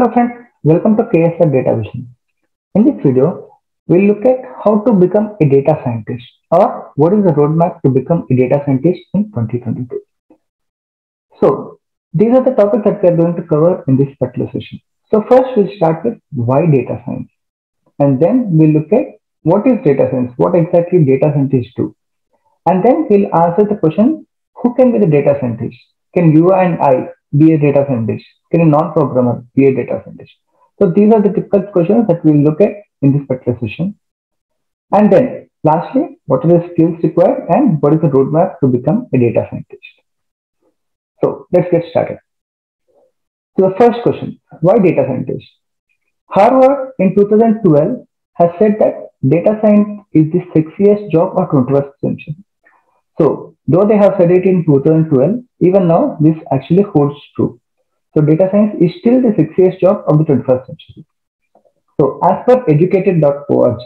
Hello friends, welcome to KNN Data Vision. In this video, we'll look at how to become a data scientist or what is the roadmap to become a data scientist in 2022. So these are the topics that we are going to cover in this particular session. So first we'll start with why data science, and then we'll look at what is data science, what exactly data scientists do, and then we'll answer the question, who can be the data scientist? Can you and I be a data scientist? Can a non-programmer be a data scientist? So these are the typical questions that we will look at in this particular session. And then lastly, what are the skills required and what is the roadmap to become a data scientist? So let's get started. So the first question, why data scientist? Harvard in 2012 has said that data science is the sexiest job of 21st century. So though they have said it in 2012, even now this actually holds true. So data science is still the sexiest job of the 21st century. So as per educated.org,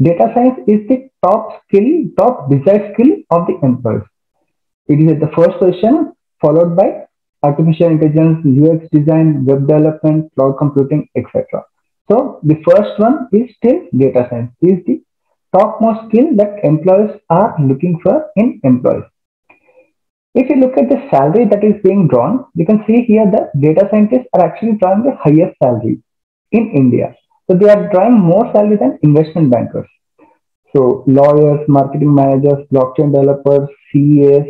data science is the top desired skill of the employers. It is at the first position, followed by artificial intelligence, UX design, web development, cloud computing, etc. So the first one is still data science, is the topmost skill that employers are looking for in employees. If you look at the salary that is being drawn, you can see here that data scientists are actually drawing the highest salary in India. So they are drawing more salary than investment bankers. So lawyers, marketing managers, blockchain developers, CAs,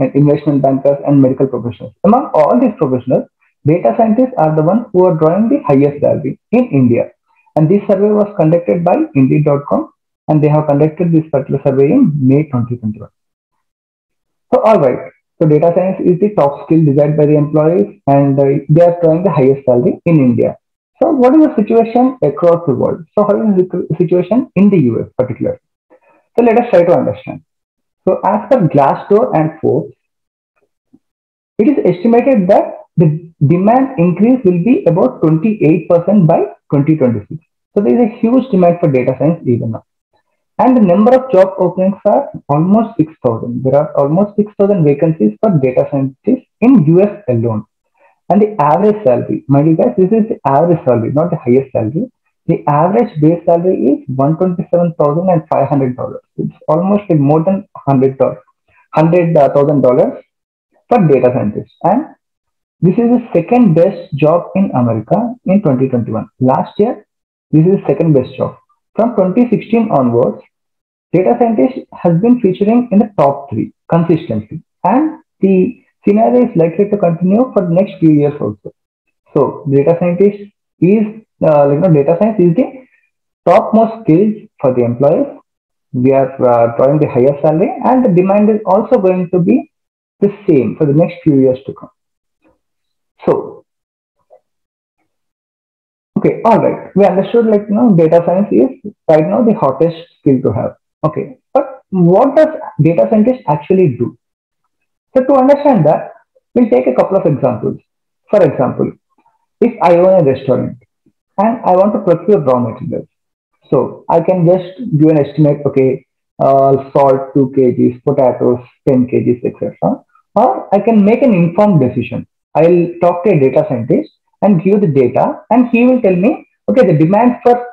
and investment bankers and medical professionals. Among all these professionals, data scientists are the ones who are drawing the highest salary in India. And this survey was conducted by Indeed.com, and they have conducted this particular survey in May 2021. So alright, so data science is the top skill desired by the employees, and they are drawing the highest salary in India. So what is the situation across the world? So how is the situation in the US particularly? So let us try to understand. So as per Glassdoor and Forbes, it is estimated that the demand increase will be about 28% by 2026. So there is a huge demand for data science even now. And the number of job openings are almost 6,000. There are almost 6,000 vacancies for data scientists in US alone. And the average salary, mind you guys, this is the average salary, not the highest salary. The average base salary is $127,500. It's almost like more than $100,000 for data scientists. And this is the second best job in America in 2021. Last year, this is the second best job. From 2016 onwards, data scientist has been featuring in the top three consistently, and the scenario is likely to continue for the next few years also. So, data science is the topmost skills for the employers. We are drawing the highest salary, and the demand is also going to be the same for the next few years to come. So. Okay, all right. We understood data science is right now the hottest skill to have. Okay, but what does data scientist actually do? So to understand that, we'll take a couple of examples. For example, if I own a restaurant and I want to procure raw materials, so I can just do an estimate, okay, salt 2 kg, potatoes 10 kg, etc. Or I can make an informed decision. I'll talk to a data scientist and give the data, and he will tell me, okay, the demand for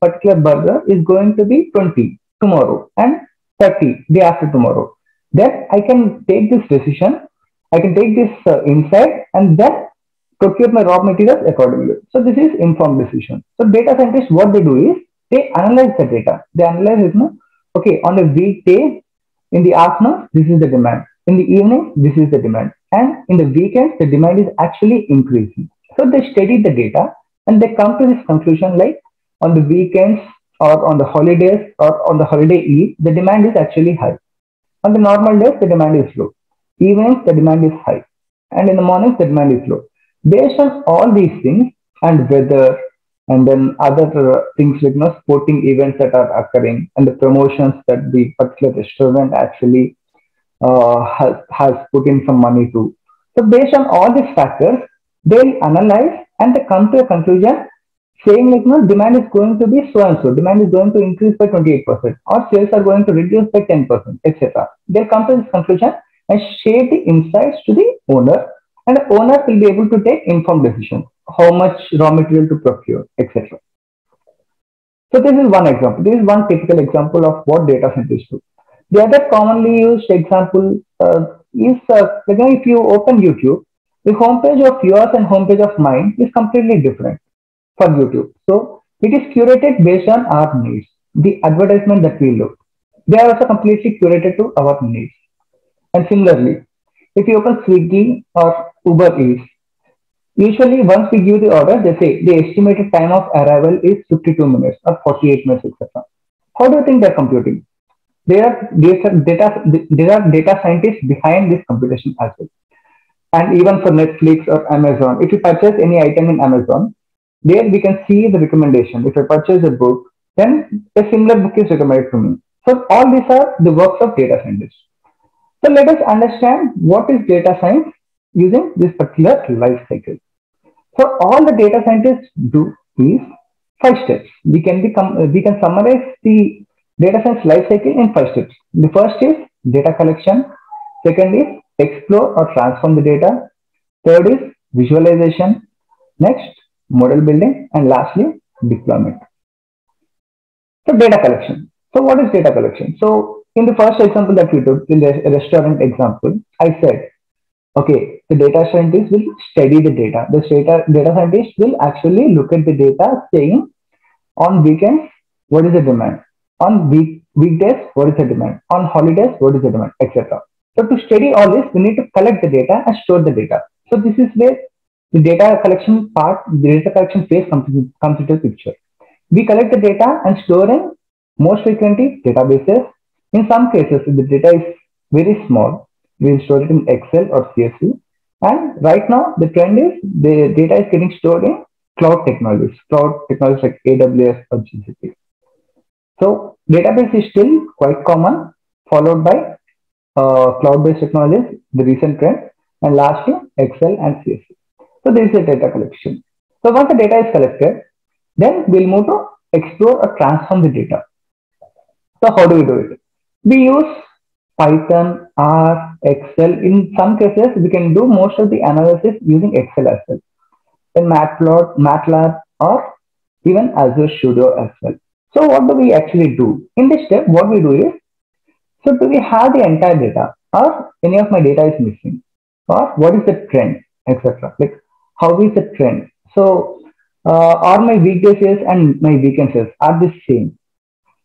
particular burger is going to be 20 tomorrow and 30 day after tomorrow. Then I can take this decision, I can take this insight, and then procure my raw materials accordingly. So this is informed decision. So data scientists, what they do is they analyze the data. They analyze it, okay, on a weekday in the afternoon, this is the demand. In the evening, this is the demand. And in the weekends, the demand is actually increasing. So they study the data and they come to this conclusion, like on the weekends or on the holidays or on the holiday eve, the demand is actually high. On the normal days, the demand is low. Evenings, the demand is high. And in the mornings, the demand is low. Based on all these things and weather and then other things like sporting events that are occurring and the promotions that the particular restaurant actually has put in some money to. So based on all these factors, they'll analyze and they come to a conclusion saying demand is going to be so and so, demand is going to increase by 28% or sales are going to reduce by 10%, etc. They'll come to this conclusion and share the insights to the owner, and the owner will be able to take informed decisions how much raw material to procure, etc. So this is one example. This is one typical example of what data centers do. The other commonly used example is, if you open YouTube, the homepage of yours and homepage of mine is completely different for YouTube. So it is curated based on our needs. The advertisement that we look, they are also completely curated to our needs. And similarly, if you open Swiggy or Uber Eats, usually once we give the order, they say the estimated time of arrival is 52 minutes or 48 minutes, etc. How do you think they're computing? There are data scientists behind this computation as well. And even for Netflix or Amazon, if you purchase any item in Amazon, there we can see the recommendation. If I purchase a book, then a similar book is recommended to me. So all these are the works of data scientists. So let us understand what is data science using this particular life cycle. So all the data scientists do is 5 steps. We can summarize the data science life cycle in 5 steps. The first is data collection. Second is explore or transform the data. Third is visualization. Next, model building, and lastly, deployment. So data collection. So what is data collection? So in the first example that we took, in the restaurant example, I said, okay, the data scientist will study the data. The data scientist will actually look at the data saying on weekends, what is the demand? On weekdays, what is the demand? On holidays, what is the demand, etc. So to study all this, we need to collect the data and store the data. So this is where the data collection part, the data collection phase comes into the picture. We collect the data and store in most frequently databases. In some cases, if the data is very small, we'll store it in Excel or CSV. And right now, the trend is the data is getting stored in cloud technologies like AWS or GCP. So database is still quite common, followed by cloud-based technologies, the recent trend, and lastly, Excel and CSV. So this is the data collection. So once the data is collected, then we'll move to explore or transform the data. So how do we do it? We use Python, R, Excel. In some cases, we can do most of the analysis using Excel as well. In Matplotlib, or even Azure Studio as well. So what do we actually do? In this step, what we do is, so do we have the entire data, or any of my data is missing, or what is the trend, etc. Like how is the trend? So are my weekday sales and my weekend sales are the same,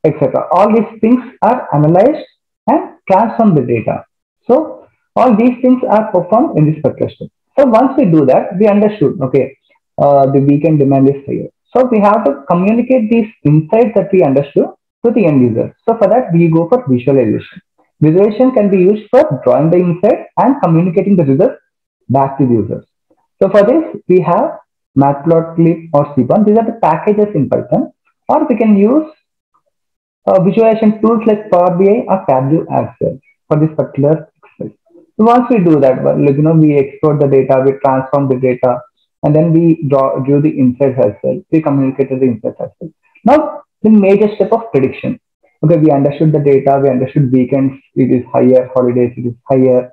etc. All these things are analyzed and transform the data. So all these things are performed in this particular step. So once we do that, we understood, okay, the weekend demand is higher. So we have to communicate these insights that we understood to the end user. So for that, we go for visualization. Visualization can be used for drawing the insight and communicating the results back to the users. So for this, we have Matplotlib or Seaborn. These are the packages in Python, or we can use visualization tools like Power BI or Tableau as well for this particular exercise. So once we do that, well, like, we export the data, we transform the data, and then we drew the insights as well. We communicated the insights as well. Now, the major step of prediction. Okay, we understood the data. We understood weekends, it is higher. Holidays, it is higher.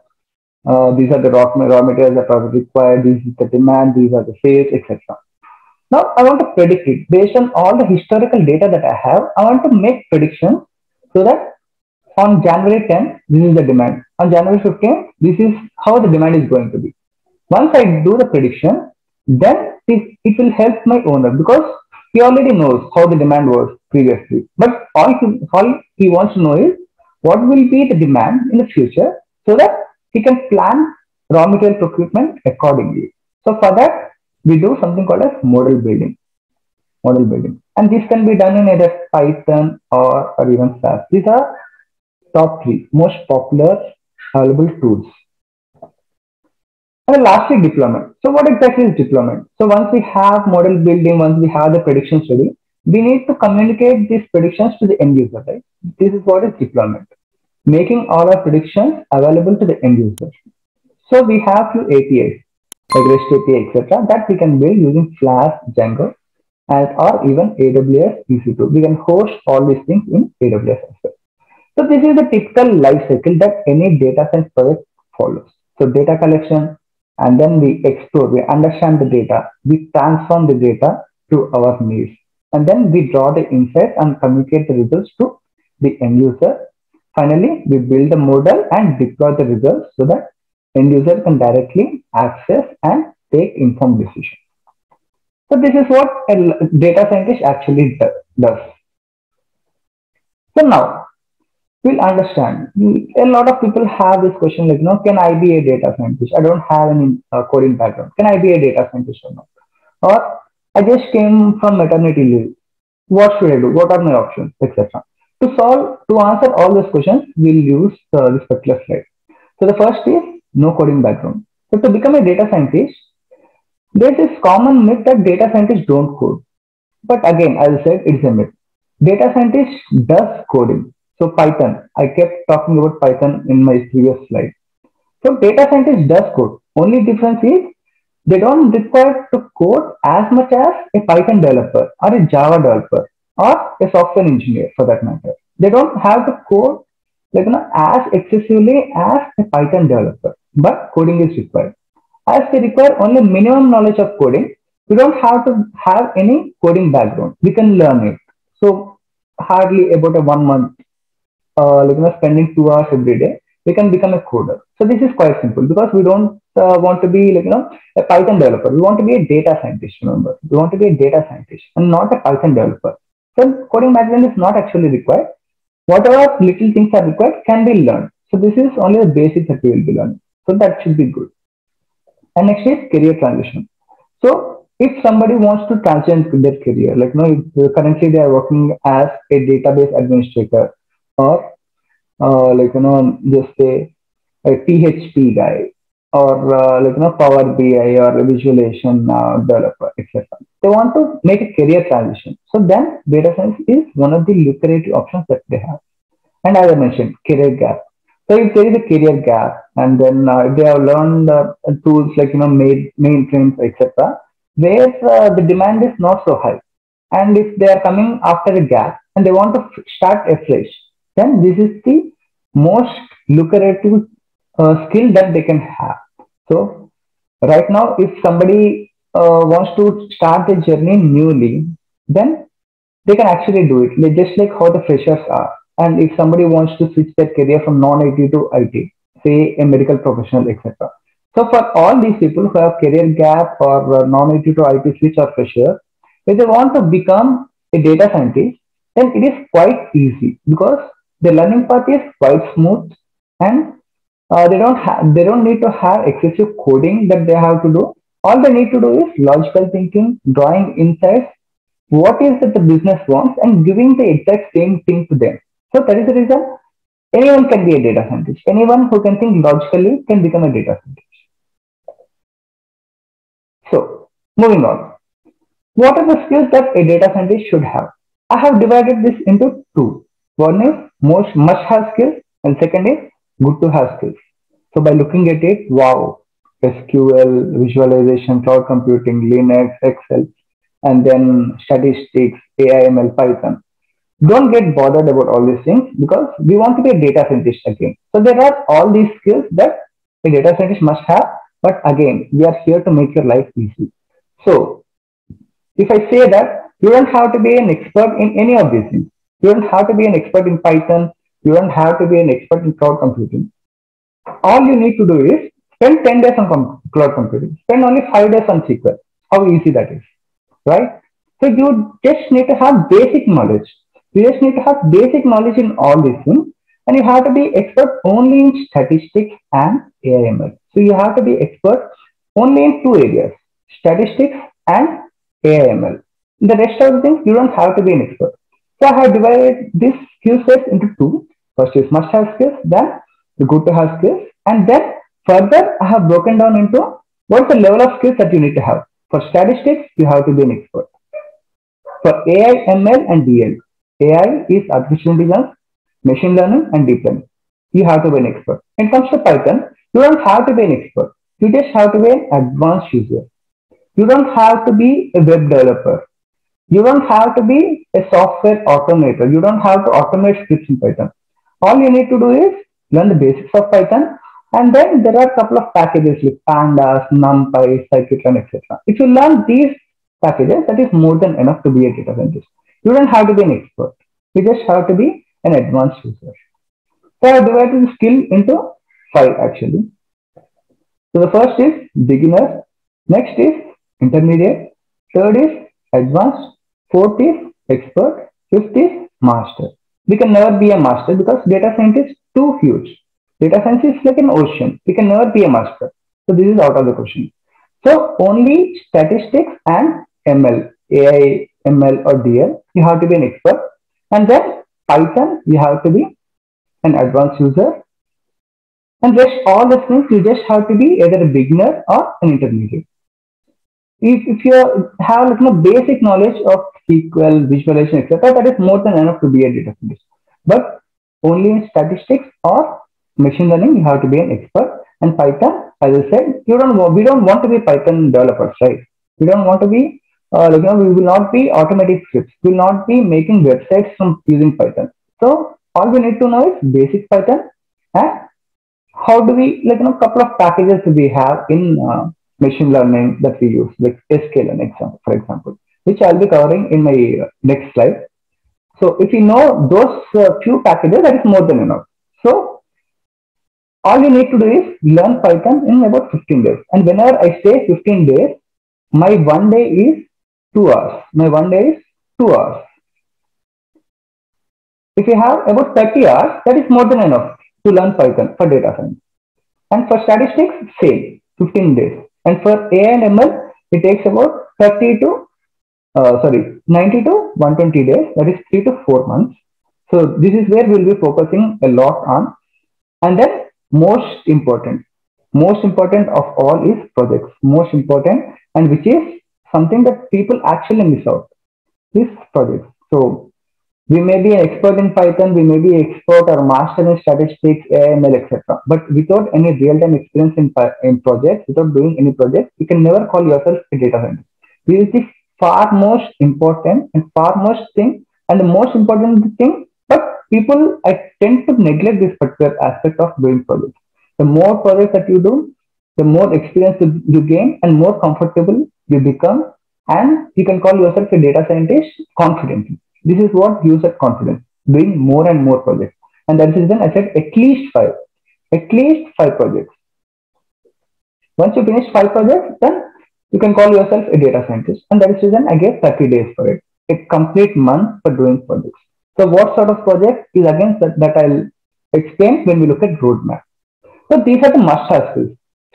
These are the raw materials that are required. This is the demand. These are the sales, etc. Now, I want to predict it. Based on all the historical data that I have, I want to make predictions so that on January 10th, this is the demand. On January 15th, this is how the demand is going to be. Once I do the prediction, then it will help my owner, because he already knows how the demand was previously. But all he wants to know is what will be the demand in the future, so that he can plan raw material procurement accordingly. So for that, we do something called as model building. Model building. And this can be done in either Python or even Flask. These are top 3 most popular available tools. And lastly, deployment. So what exactly is deployment? So once we have model building, once we have the predictions ready, we need to communicate these predictions to the end user, right? This is what is deployment. Making all our predictions available to the end user. So we have few APIs, like REST API, etc. that we can build using Flask, Django, and or even AWS EC2. We can host all these things in AWS as well. So this is the typical life cycle that any data science project follows. So data collection, and then we explore, we understand the data, we transform the data to our needs, and then we draw the insights and communicate the results to the end user. Finally, we build the model and deploy the results so that end user can directly access and take informed decisions. So this is what a data scientist actually does. So now we'll understand, a lot of people have this question like, no, can I be a data scientist? I don't have any coding background. Can I be a data scientist or not? Or I just came from maternity leave. What should I do? What are my options, etc. To answer all these questions, we'll use this particular slide. So the first is no coding background. So to become a data scientist, there's this common myth that data scientists don't code. But again, as I said, it's a myth. Data scientist does coding. So Python, I kept talking about Python in my previous slide. So data scientist does code. Only difference is they don't require to code as much as a Python developer or a Java developer or a software engineer for that matter. They don't have to code like, you know, as excessively as a Python developer, but coding is required. As they require only minimum knowledge of coding, we don't have to have any coding background. We can learn it. So hardly about a 1 month, like, you know, spending 2 hours every day, we can become a coder. So this is quite simple because we don't want to be like, you know, a Python developer. We want to be a data scientist. Remember, we want to be a data scientist and not a Python developer. So coding background is not actually required. Whatever little things are required can be learned. So this is only the basics that we will be learning. So that should be good. And next is career transition. So if somebody wants to transition their career, like, you know, currently they are working as a database administrator or like, you know, just a PHP guy or like, you know, Power BI or a visualization developer, etc. They want to make a career transition. So then data science is one of the lucrative options that they have. And as I mentioned, career gap. So if there is a career gap and then they have learned tools like, you know, mainframes, etc., where the demand is not so high. And if they are coming after a gap and they want to start afresh, then this is the most lucrative skill that they can have. So right now, if somebody wants to start their journey newly, then they can actually do it. They just like how the freshers are. And if somebody wants to switch their career from non-IT to IT, say a medical professional, etc. So for all these people who have career gap or non-IT to IT switch or fresher, if they want to become a data scientist, then it is quite easy because the learning path is quite smooth and they don't need to have excessive coding that they have to do. All they need to do is logical thinking, drawing insights, what is that the business wants, and giving the exact same thing to them. So that is the reason anyone can be a data scientist. Anyone who can think logically can become a data scientist. So moving on, what are the skills that a data scientist should have? I have divided this into two. One is most must-have skills, and second is good to have skills. So by looking at it, wow, SQL, visualization, cloud computing, Linux, Excel, and then statistics, AI, ML, Python. Don't get bothered about all these things because we want to be a data scientist again. So there are all these skills that a data scientist must have, but again, we are here to make your life easy. So if I say that you don't have to be an expert in any of these things, you don't have to be an expert in Python, you don't have to be an expert in cloud computing. All you need to do is spend 10 days on cloud computing. Spend only 5 days on SQL. How easy that is, right? So you just need to have basic knowledge. You just need to have basic knowledge in all these things. And you have to be expert only in statistics and AI/ML. So you have to be expert only in two areas, statistics and AI/ML. In the rest of the things, you don't have to be an expert. So I have divided these skill sets into two. First is must-have skills, then the good-to-have skills, and then further I have broken down into what's the level of skills that you need to have. For statistics, you have to be an expert. For AI, ML, and DL, AI is artificial intelligence, machine learning, and deep learning. You have to be an expert. When it comes to Python, you don't have to be an expert. You just have to be an advanced user. You don't have to be a web developer. You don't have to be a software automator. You don't have to automate scripts in Python. All you need to do is learn the basics of Python And then there are a couple of packages like Pandas, NumPy, Scikit-learn, etc. If you learn these packages, that is more than enough to be a data scientist. You don't have to be an expert. You just have to be an advanced user. So I divided the skill into 5 actually. So the first is beginner, next is intermediate, third is advanced, fourth is expert, fifth is master. We can never be a master because data science is too huge. Data science is like an ocean. We can never be a master. So this is out of the question. So only statistics and ML, AI, ML or DL, you have to be an expert. And then Python, you have to be an advanced user. And just all the things, you just have to be either a beginner or an intermediate. If you have like, basic knowledge of SQL, visualization, etc., that is more than enough to be a data scientist. But only in statistics or machine learning, you have to be an expert. And Python, as I said, we don't want to be Python developers, right? We don't want to be, we will not be automatic scripts. We will not be making websites from using Python. So all we need to know is basic Python and how do we, couple of packages we have in machine learning that we use, like SQL, for example, which I'll be covering in my next slide. So if you know those few packages, that is more than enough. So all you need to do is learn Python in about 15 days. And whenever I say 15 days, my one day is 2 hours. My one day is 2 hours. If you have about 30 hours, that is more than enough to learn Python for data science. And for statistics, same, 15 days. And for AI and ML, it takes about 90 to 120 days, that is 3 to 4 months. So this is where we'll be focusing a lot on. And then most important of all is projects, most important, and which is something that people actually miss out, is projects. So we may be an expert in Python, we may be expert or master in statistics, AML, etc. But without any real-time experience in projects, without doing any projects, you can never call yourself a data scientist. This is the far most important and far most thing, and the most important thing, but people, I tend to neglect this particular aspect of doing projects. The more projects that you do, the more experience you gain and more comfortable you become, and you can call yourself a data scientist confidently. This is what gives us confidence, doing more and more projects. And that is when I said at least five projects. Once you finish 5 projects, then you can call yourself a data scientist. And that is when I gave 30 days for it, a complete month for doing projects. So what sort of project is again that I'll explain when we look at roadmap. So these are the must-have skills: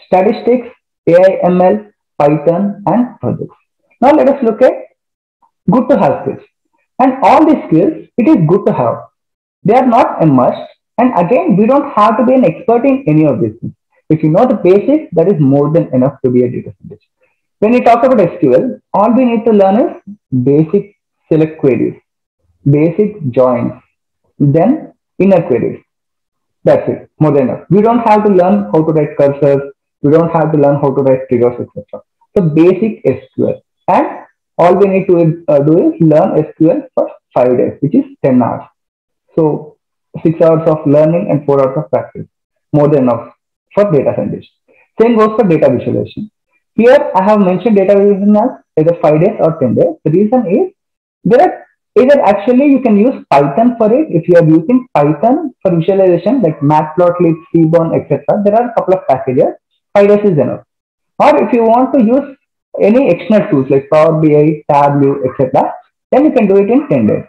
statistics, AI, ML, Python, and projects. Now let us look at good to have skills. And all these skills, it is good to have. They are not a must. And again, we don't have to be an expert in any of these things. If you know the basics, that is more than enough to be a data scientist. When we talk about SQL, all we need to learn is basic select queries, basic joins, then inner queries. That's it, more than enough. We don't have to learn how to write cursors. We don't have to learn how to write triggers, etc. So basic SQL. And all we need to do is learn SQL for 5 days, which is 10 hours. So 6 hours of learning and 4 hours of practice, more than enough for data scientists. Same goes for data visualization. Here I have mentioned data visualization as either 5 days or 10 days. The reason is there are actually you can use Python for it. If you are using Python for visualization like Matplotlib, Seaborn, etc., there are a couple of packages. 5 days is enough. Or if you want to use any external tools like Power BI, Tableau, etc., then you can do it in 10 days.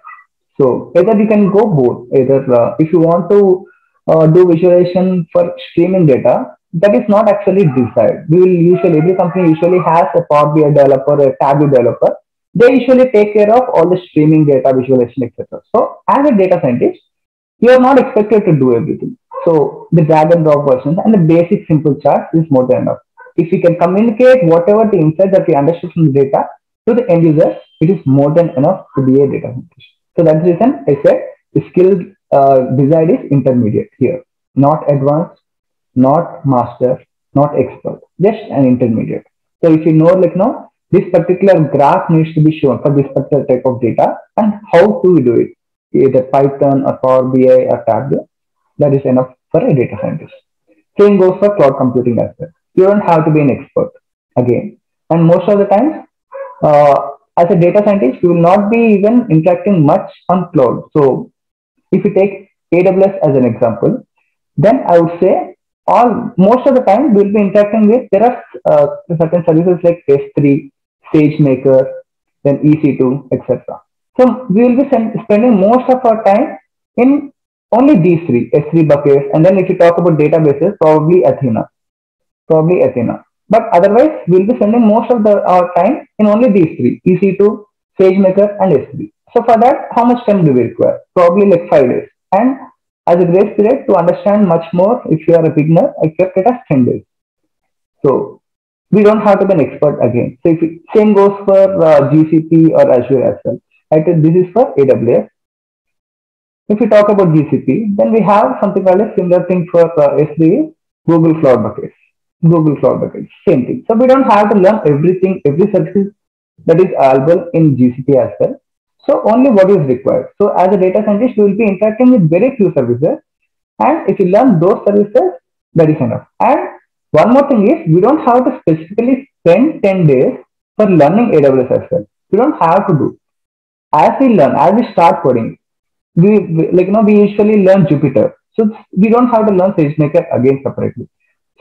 So either you can go both. Either if you want to do visualization for streaming data, that is not actually desired. Every company usually has a Power BI developer or a Tableau developer. They usually take care of all the streaming data visualization, etc. So as a data scientist, you are not expected to do everything. So the drag and drop versions and the basic simple charts is more than enough. If we can communicate whatever the insight that we understood from the data to the end user, it is more than enough to be a data scientist. So that's the reason I said the skill desired is intermediate here, not advanced, not master, not expert, just an intermediate. So if you know, this particular graph needs to be shown for this particular type of data, and how do we do it? Either Python or Power BI or Tableau, that is enough for a data scientist. Same goes for cloud computing as well. You don't have to be an expert again. And most of the time, as a data scientist, you will not be even interacting much on cloud. So if you take AWS as an example, then I would say most of the time we'll be interacting with, there are certain services like S3, SageMaker, then EC2, etc. So we will be spending most of our time in only these three, S3 buckets. And then if you talk about databases, probably Athena. But otherwise, we'll be spending most of our time in only these three, EC2, SageMaker, and S3. So for that, how much time do we require? Probably like 5 days. And as a grace period to understand much more, if you are a beginner, I kept it as 10 days. So we don't have to be an expert again. So same goes for GCP or Azure as well. I think this is for AWS. If you talk about GCP, then we have something called a similar thing for S3, Google Cloud Buckets, same thing. So we don't have to learn everything, every service that is available in GCP as well. So only what is required. So as a data scientist, you will be interacting with very few services. And if you learn those services, that is enough. And one more thing is, we don't have to specifically spend 10 days for learning AWS as well. We don't have to do. As we learn, as we start coding, we usually learn Jupyter. So we don't have to learn SageMaker again separately.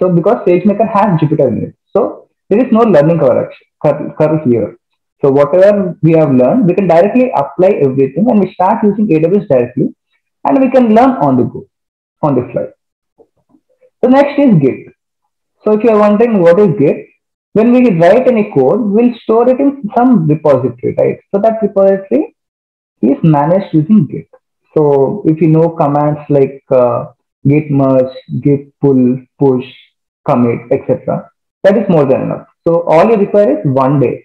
So because SageMaker has Jupyter in it. So there is no learning curve here. So whatever we have learned, we can directly apply everything and we start using AWS directly and we can learn on the go, on the fly. So next is Git. So if you are wondering what is Git, when we write any code, we'll store it in some repository, right? So that repository is managed using Git. So if you know commands like git merge, git pull, push, commit, etc. That is more than enough. So all you require is 1 day.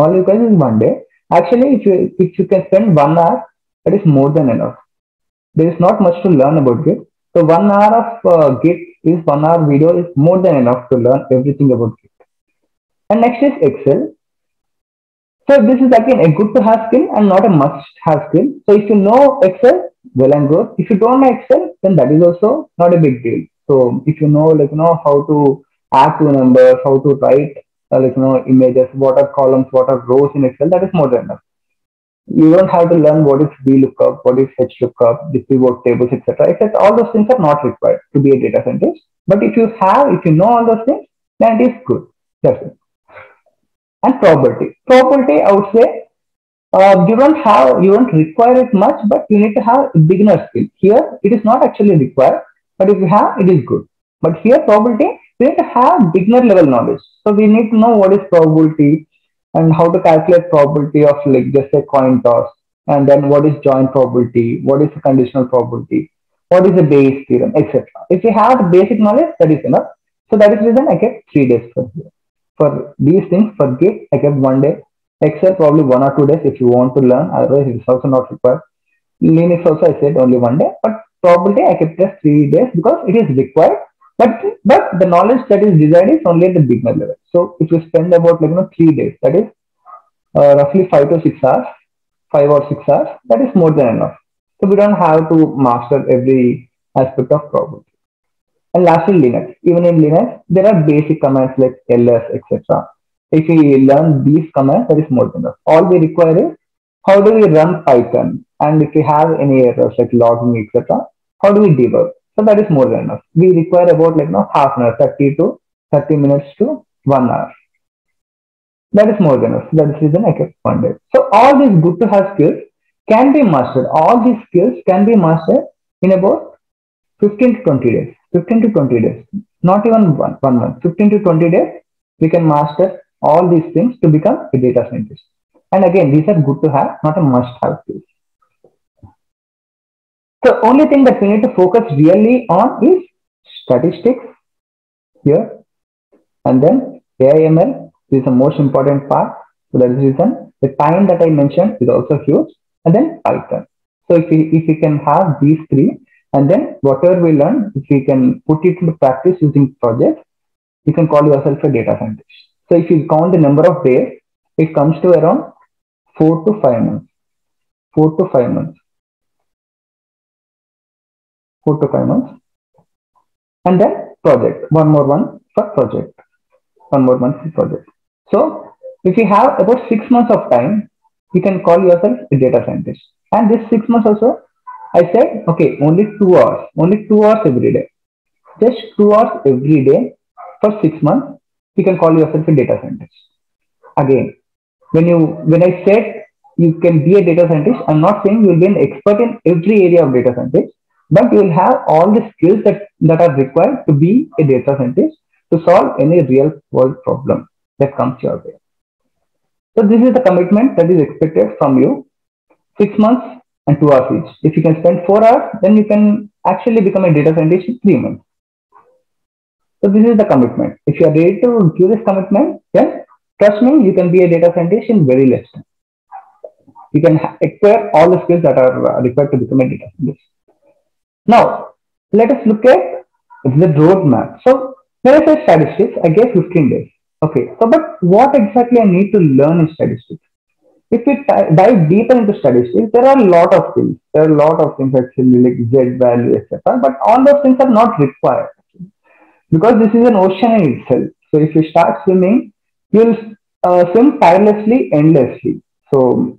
All you guys is 1 day. Actually, if you can spend 1 hour, that is more than enough. There is not much to learn about Git. So 1 hour of Git is 1 hour video is more than enough to learn everything about Git. And next is Excel. So this is again a good to have skill and not a must have skill. So if you know Excel, well and good. If you don't know Excel, then that is also not a big deal. So if you know how to add two numbers, how to write images, what are columns, what are rows in Excel, that is more than enough. You don't have to learn what is VLOOKUP, what is HLOOKUP, the pivot tables, etc. Except all those things are not required to be a data scientist. But if you know all those things, then it is good. That's it. And probability. Probability, I would say, you don't require it much, but you need to have beginner skill. Here, it is not actually required, but if you have, it is good. But here, probability, we need to have beginner level knowledge. So we need to know what is probability and how to calculate probability of just a coin toss, and then what is joint probability, what is the conditional probability, what is the Bayes theorem, etc. If you have the basic knowledge, that is enough. So that is the reason I get 3 days for here. For these things, for Git, I get 1 day. Excel probably 1 or 2 days if you want to learn, otherwise it is also not required. Linux also I said only 1 day, but probably I kept just 3 days because it is required. But the knowledge that is desired is only at the beginner level. So if you spend about 3 days, that is roughly 5 or 6 hours, that is more than enough. So we don't have to master every aspect of probability. And lastly, Linux. Even in Linux, there are basic commands like ls, etc. If we learn these commands, that is more than enough. All we require is how do we run Python, and if we have any errors like logging, etc., how do we debug? So that is more than enough. We require about half an hour, 30 minutes to 1 hour. That is more than enough. That is the reason I kept 1 day. So all these good to have skills can be mastered. All these skills can be mastered in about 15 to 20 days. 15 to 20 days, not even 1 month. 15 to 20 days, we can master all these things to become a data scientist. And again, these are good to have, not a must have skills. The only thing that we need to focus really on is statistics here, and then AI/ML is the most important part. So that is the reason the time that I mentioned is also huge, and then Python. So if we can have these three, and then whatever we learn, if we can put it into practice using projects, you can call yourself a data scientist. So if you count the number of days, it comes to around 4 to 5 months. 4 to 5 months. 4 to 5 months. And then project, one more month for project. So if you have about 6 months of time, you can call yourself a data scientist. And this 6 months also, I said, okay, only 2 hours every day for 6 months, you can call yourself a data scientist. Again, when I said you can be a data scientist, I'm not saying you'll be an expert in every area of data scientist, but you'll have all the skills that are required to be a data scientist to solve any real world problem that comes your way. So this is the commitment that is expected from you. 6 months and 2 hours each. If you can spend 4 hours, then you can actually become a data scientist in 3 months. So this is the commitment. If you are ready to give this commitment, then trust me, you can be a data scientist in very less time. You can acquire all the skills that are required to become a data scientist. Now, let us look at the roadmap. So when I say statistics, I gave 15 days. Okay, so but what exactly I need to learn in statistics? If we dive deeper into statistics, there are a lot of things. There are a lot of things actually, like Z value, etc. But all those things are not required because this is an ocean in itself. So if you start swimming, you'll swim tirelessly, endlessly. So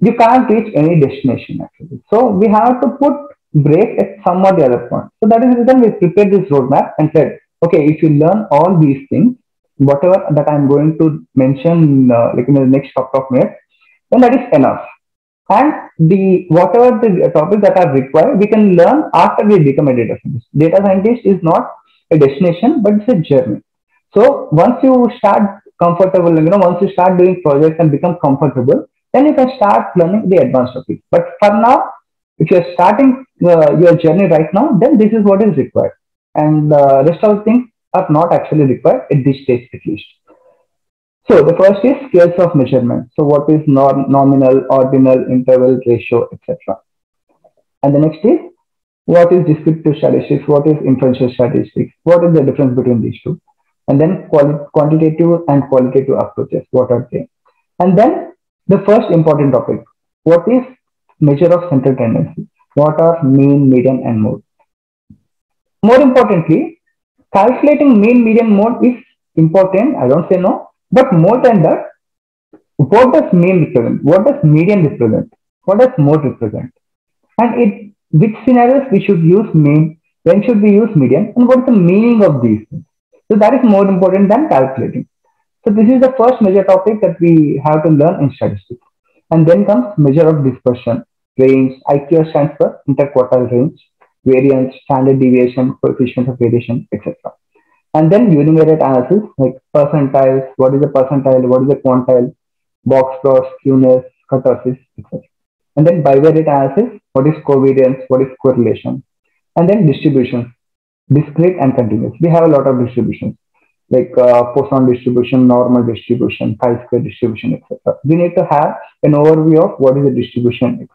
you can't reach any destination actually. So we have to put break at some or the other point. So that is the reason we prepared this roadmap and said, okay, if you learn all these things, whatever that I'm going to mention like in the next couple of minutes, then that is enough. And whatever the topics that are required, we can learn after we become a data scientist. Data scientist is not a destination, but it's a journey. So once you start comfortable, once you start doing projects and become comfortable, then you can start learning the advanced topics. But for now, if you're starting your journey right now, then this is what is required. And rest of the things are not actually required at this stage at least. So the first is scales of measurement. So what is nominal, ordinal, interval, ratio, etc. And the next is what is descriptive statistics, what is inferential statistics, what is the difference between these two, and then quantitative and qualitative approaches, what are they? And then the first important topic, what is measure of central tendency, what are mean, median, and mode. More importantly, calculating mean, median, mode is important. I don't say no, but more than that, what does mean represent? What does median represent? What does mode represent? And in which scenarios we should use mean? When should we use median? And what is the meaning of these things? So that is more important than calculating. So this is the first major topic that we have to learn in statistics. And then comes measure of dispersion, range. IQ stands for interquartile range. Variance, standard deviation, coefficients of variation, etc. And then univariate analysis, like percentiles, what is the percentile, what is the quantile, box plots, skewness, kurtosis, etc. And then bivariate analysis, what is covariance, what is correlation. And then distributions, discrete and continuous. We have a lot of distributions, like Poisson distribution, normal distribution, chi-square distribution, etc. We need to have an overview of what is the distribution, etc.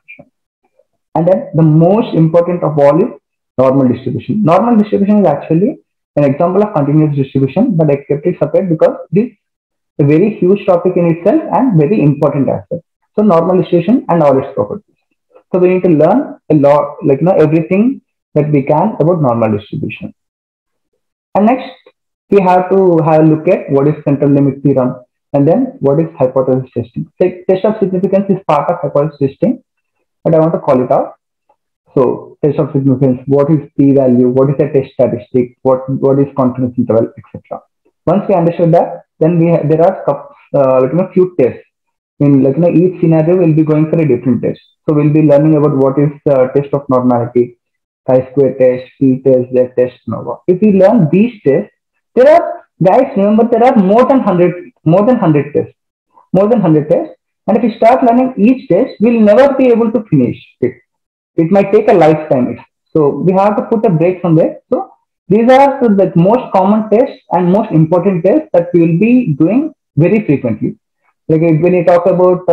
And then the most important of all is normal distribution. Normal distribution is actually an example of continuous distribution, but I kept it separate because it is a very huge topic in itself and very important as well. So normal distribution and all its properties. So we need to learn a lot, everything that we can about normal distribution. And next, we have to have a look at what is central limit theorem and then what is hypothesis testing. So test of significance is part of hypothesis testing, but I want to call it out. So test of significance, what is p-value, what is a test statistic, what is confidence interval, etc. Once we understood that, then there are few tests. In each scenario, we'll be going for a different test. So we'll be learning about what is test of normality, chi-square test, p-test, z-test, nova. If we learn these tests, there are, guys, remember, there are more than 100 tests. And if you start learning each test, we'll never be able to finish it. It might take a lifetime. So we have to put a break from there. So these are the most common tests and most important tests that we will be doing very frequently. Like when you talk about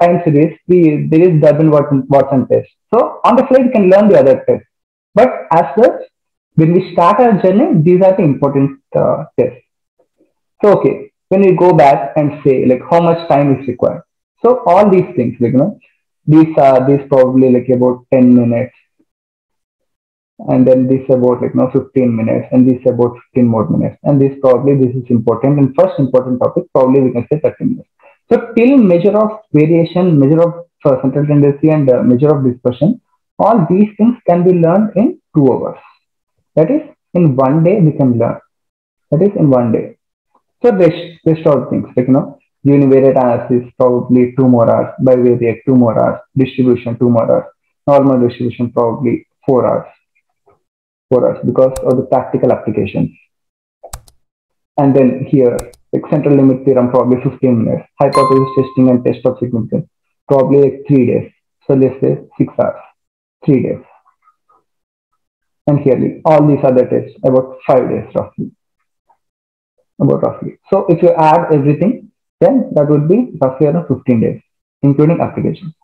time series, there is Durbin-Watson test. So on the fly, you can learn the other tests. But as such, when we start our journey, these are the important tests. So, okay. When we go back and say how much time is required. So all these things, these probably about 10 minutes. and then this about like 15 minutes, and this about 15 more minutes, and this probably this is important and first important topic probably we can say 30 minutes. So till measure of variation, measure of central tendency, and measure of dispersion, all these things can be learned in 2 hours. That is in one day we can learn. That is in one day. So rest all things like univariate analysis probably 2 more hours, bivariate 2 more hours, distribution 2 more hours, normal distribution probably 4 hours. Because of the practical applications. And then here, like central limit theorem probably 15 minutes, hypothesis testing and test of significance probably like 3 days. So let's say 6 hours, 3 days. And here, all these other tests about 5 days roughly. So if you add everything, then that would be roughly around 15 days, including applications.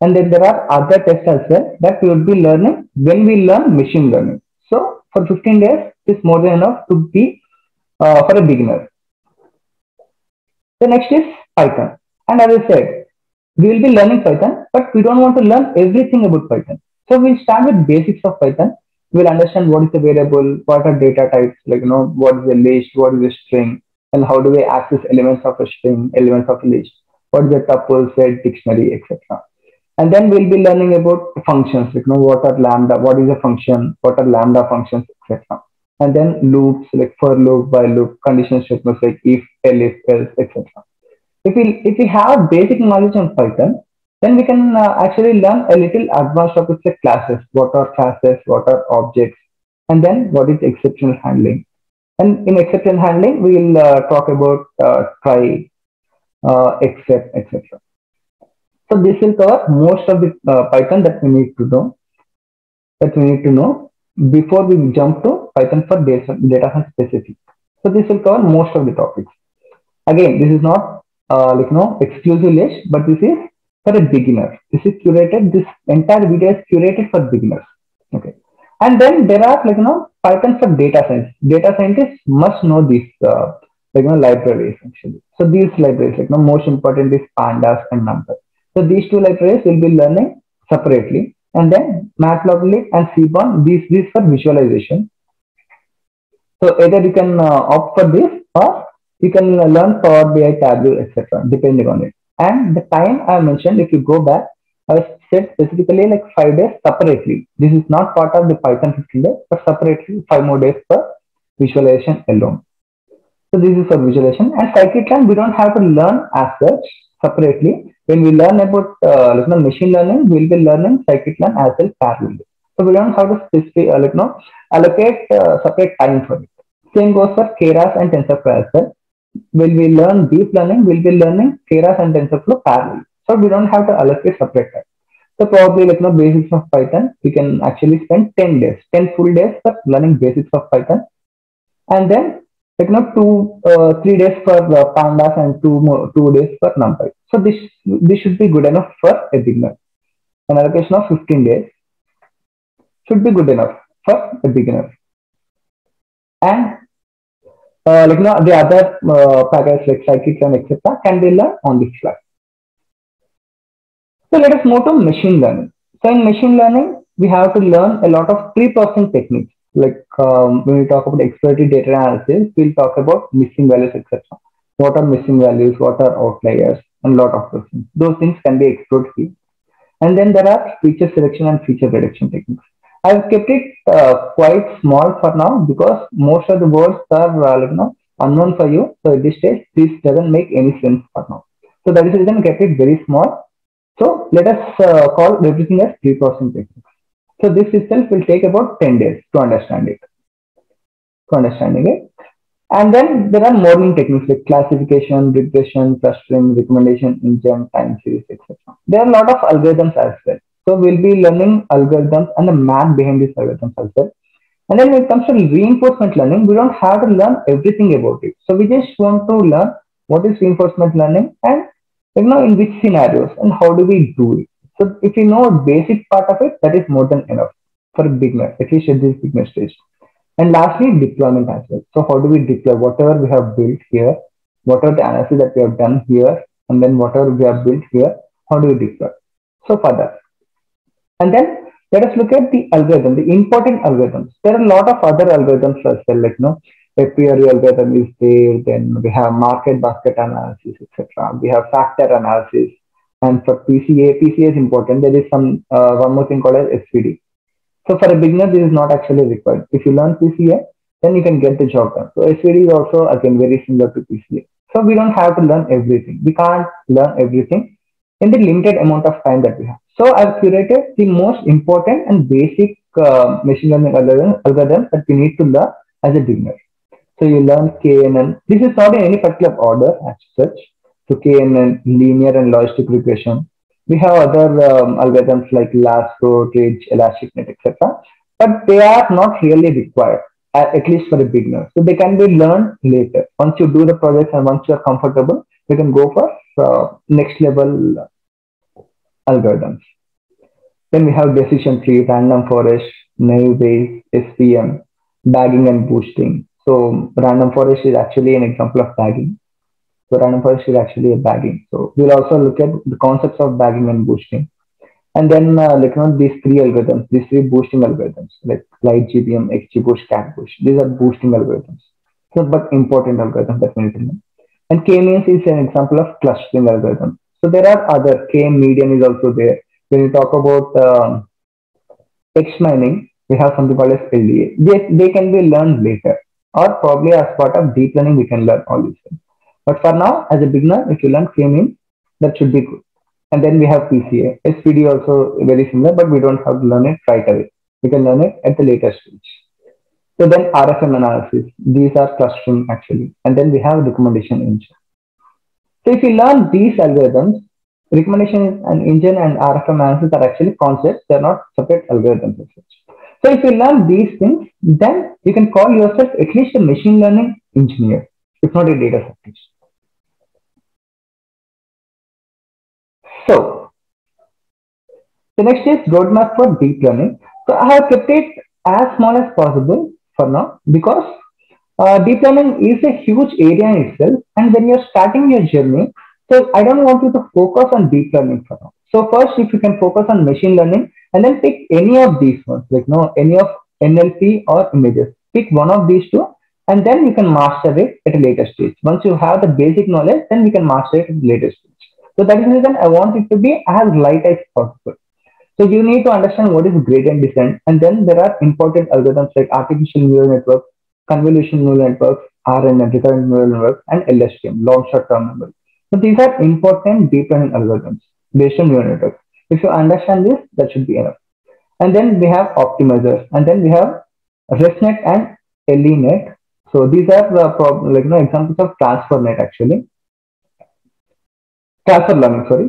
And then there are other tests as well that we would be learning when we learn machine learning. So for 15 days, it is more than enough to be for a beginner. The next is Python. And as I said, we will be learning Python, but we don't want to learn everything about Python. So we'll start with basics of Python. We'll understand what is a variable, what are data types, like, what is a list, what is a string, and how do we access elements of a string, elements of a list, what is a tuple, set, dictionary, etc. And then we'll be learning about functions, like, what are lambda, what is a function, what are lambda functions, etc. And then loops, like for loop, while loop, conditional statements, like if, elif, else, etc. If we have basic knowledge on Python, then we can actually learn a little advanced topics like classes. What are classes? What are objects? And then what is exception handling? And in exception handling, we will talk about try, except, etc. So this will cover most of the Python that we need to know. Before we jump to Python for data science specific. So this will cover most of the topics. Again, this is not exclusive list, but this is for a beginner. This is curated. This entire video is curated for beginners. Okay. And then there are Python for data science. Data scientists must know these libraries actually. So these libraries, most important is Pandas and NumPy. So these two libraries will be learning separately, and then Matplotlib and Seaborn, these for visualization. So either you can opt for this, or you can learn Power BI, Tableau, etc. depending on it. And the time I mentioned, if you go back, I said specifically like 5 days separately. This is not part of the Python 15 days, but separately 5 more days for visualization alone. So this is for visualization, and scikit-learn we don't have to learn as such separately. When we learn about machine learning, we'll be learning scikit-learn as well parallelly. So we don't have to specifically allocate separate time for it. Same goes for Keras and TensorFlow as well. When we learn deep learning, we'll be learning Keras and TensorFlow parallel. So we don't have to allocate separate time. So probably basics of Python, we can actually spend 10 days, 10 full days for learning basics of Python. And then 3 days for Pandas and 2 days for NumPy. So this should be good enough for a beginner. An allocation of 15 days should be good enough for a beginner. And the other packages like scikit-learn, etc. can be learned on the fly. So let us move to machine learning. So in machine learning, we have to learn a lot of pre-processing techniques. Like when we talk about exploratory data analysis, we'll talk about missing values, etc. What are missing values? What are outliers? And a lot of those things. Those things can be explored here. And then there are feature selection and feature reduction techniques. I've kept it quite small for now because most of the words are unknown for you. So at this stage, this doesn't make any sense for now. So that is the reason I kept it very small. So let us call everything as pre-processing techniques. So this itself will take about 10 days to understand it. And then there are modeling techniques like classification, regression, clustering, recommendation engine, time series, etc. There are a lot of algorithms as well. So we'll be learning algorithms and the math behind these algorithms as well. And then when it comes to reinforcement learning, we don't have to learn everything about it. So we just want to learn what is reinforcement learning and in which scenarios and how do we do it. So if you know a basic part of it, that is more than enough for a beginner, at least at this beginner stage. And lastly, deployment as well. So how do we deploy whatever we have built here, whatever the analysis that we have done here, and then whatever we have built here, how do we deploy? So for that. And then Let us look at the algorithm, the important algorithms. There are a lot of other algorithms as well, like a query algorithm is there, then we have market basket analysis, etc. We have factor analysis, and for PCA is important. There is some one more thing called as SVD. So for a beginner, this is not actually required. If you learn PCA, then you can get the job done. So SVD is also again very similar to PCA. So we don't have to learn everything. We can't learn everything in the limited amount of time that we have. So I've curated the most important and basic machine learning algorithm that we need to learn as a beginner. So you learn KNN. This is not in any particular order as such. So KNN, linear and logistic regression. We have other algorithms like lasso, ridge, elastic net, etc. But they are not really required, at least for a beginner. So they can be learned later. Once you do the projects and once you are comfortable, you can go for next level algorithms. Then we have decision tree, random forest, naive Bayes, SVM, bagging and boosting. So random forest is actually an example of bagging. So random forest is actually a bagging. So we'll also look at the concepts of bagging and boosting. And then like these three boosting algorithms, like light GBM, XGBoost, CatBoost. These are boosting algorithms. So but important algorithms that we need to learn. And K-means is an example of clustering algorithm. So there are other, K-median is also there. When you talk about text mining, we have something called as LDA. They can be learned later, or probably as part of deep learning, we can learn all these things. But for now, as a beginner, if you learn K-means, that should be good. And then we have PCA. SVD also very similar, but we don't have to learn it right away. We can learn it at the later stage. So then RFM analysis, these are clustering actually. And then we have recommendation engine. So if you learn these algorithms, recommendation and engine and RFM analysis are actually concepts. They're not separate algorithms as such. So if you learn these things, then you can call yourself at least a machine learning engineer, if not a data scientist. So the next is roadmap for deep learning. So I have kept it as small as possible for now, because deep learning is a huge area in itself. And when you're starting your journey, so I don't want you to focus on deep learning for now. So first, if you can focus on machine learning and then pick any of these ones, like any of NLP or images, pick one of these two, and then you can master it at a later stage. Once you have the basic knowledge, then you can master it at the later stage. So that is the reason I want it to be as light as possible. So you need to understand what is gradient descent. And then there are important algorithms like artificial neural networks, convolutional neural networks, RNN, recurrent neural networks, and LSTM, long short term memory. So these are important deep learning algorithms based on neural networks. If you understand this, that should be enough. And then we have optimizers. And then we have ResNet and LENet. So these are examples of TransferNet actually. Transfer learning, sorry.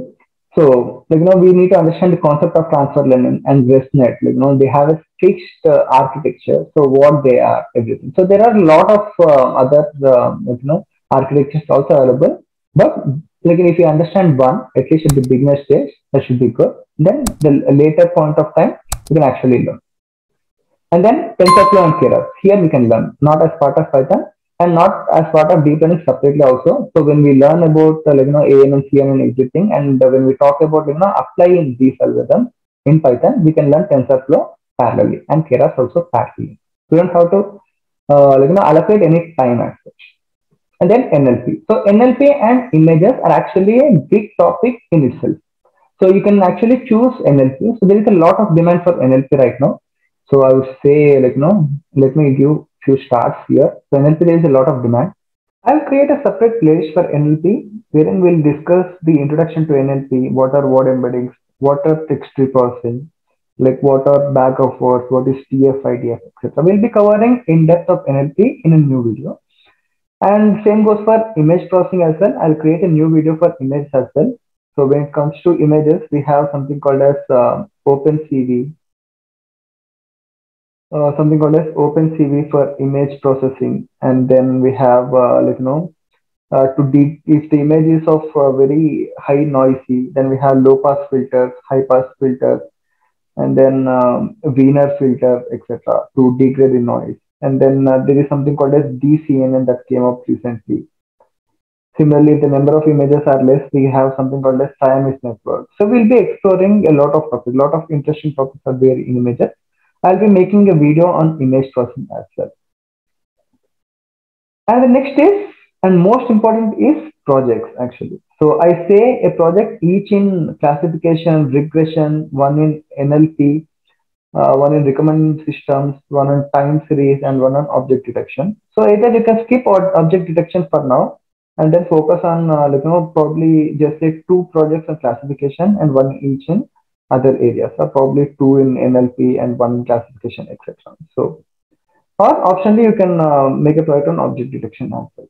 So, we need to understand the concept of transfer learning and ResNet. They have a fixed architecture. So, what they are, everything. So, there are a lot of other, architectures also available. But, if you understand one, at least at the beginner stage, that should be good. Then, the later point of time, you can actually learn. And then, TensorFlow and Keras. Here, we can learn, not as part of Python, and not as part of deep learning separately also. So when we learn about ANN, CNN and everything, and when we talk about applying these algorithms in Python, we can learn TensorFlow parallelly and Keras also parallelly. We don't have to allocate any time as such. And then NLP. So NLP and images are actually a big topic in itself. So you can actually choose NLP. So there is a lot of demand for NLP right now. So I would say let me give few starts here. So NLP, there is a lot of demand. I'll create a separate playlist for NLP, wherein we'll discuss the introduction to NLP, what are word embeddings, what are text tree processing, what are back and forth, what is TF, IDF, etc. We'll be covering in depth of NLP in a new video. And same goes for image processing as well. I'll create a new video for images as well. So when it comes to images, we have something called as OpenCV. Something called as OpenCV for image processing, and then we have if the image is of very high noisy, then we have low pass filters, high pass filters, and then Wiener filter, etc. to degrade the noise. And then there is something called as DCNN that came up recently. Similarly, if the number of images are less, we have something called as time is network. So we'll be exploring a lot of topics, lot of interesting topics are there in images. I'll be making a video on image processing as well. And the next is, and most important is projects actually. So I say a project each in classification, regression, one in NLP, one in recommended systems, one on time series, and one on object detection. So either you can skip object detection for now, and then focus on probably just say 2 projects on classification and 1 each in other areas, or probably 2 in NLP and 1 in classification, etc. So, or optionally you can make a project on object detection also.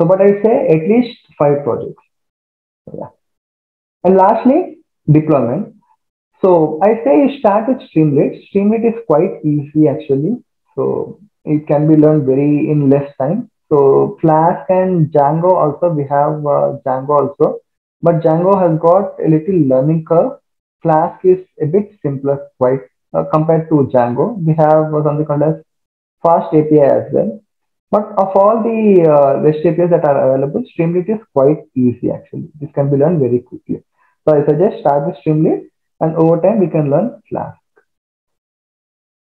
So, but I say at least 5 projects. Yeah. And lastly, deployment. So I say you start with Streamlit. Streamlit is quite easy actually. So it can be learned very in less time. So Flask and Django also, we have Django also, but Django has got a little learning curve. Flask is a bit simpler quite compared to Django. We have something called as fast API as well. But of all the REST APIs that are available, Streamlit is quite easy actually. This can be learned very quickly. So I suggest start with Streamlit, and over time we can learn Flask.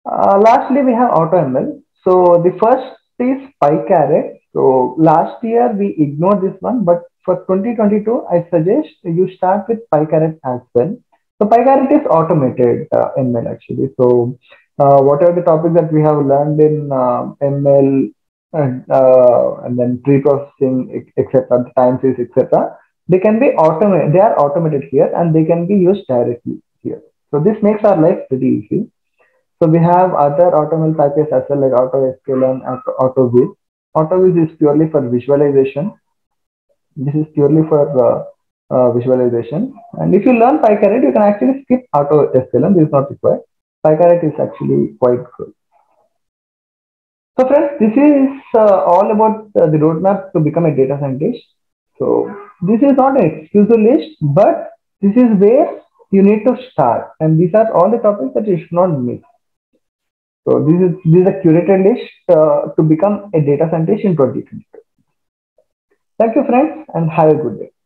Lastly, we have AutoML. So the first is Pycaret. So last year we ignored this one, but for 2022, I suggest you start with Pycaret as well. So Pycaret is automated ML actually. So whatever the topics that we have learned in ML and then pre-processing, etc., the time series, etc., they can be automated. They are automated here, and they can be used directly here. So this makes our life pretty easy. So we have other AutoML packages as well, like AutoSQL and AutoViz. AutoViz is purely for visualization. This is purely for visualization. And if you learn Pycaret, you can actually skip AutoSQL, and this is not required. Pycaret is actually quite good. So friends, this is all about the roadmap to become a data scientist. So this is not an exclusive list, but this is where you need to start. And these are all the topics that you should not miss. So this is a curated list to become a data scientist in 2022. Thank you, friends, and have a good day.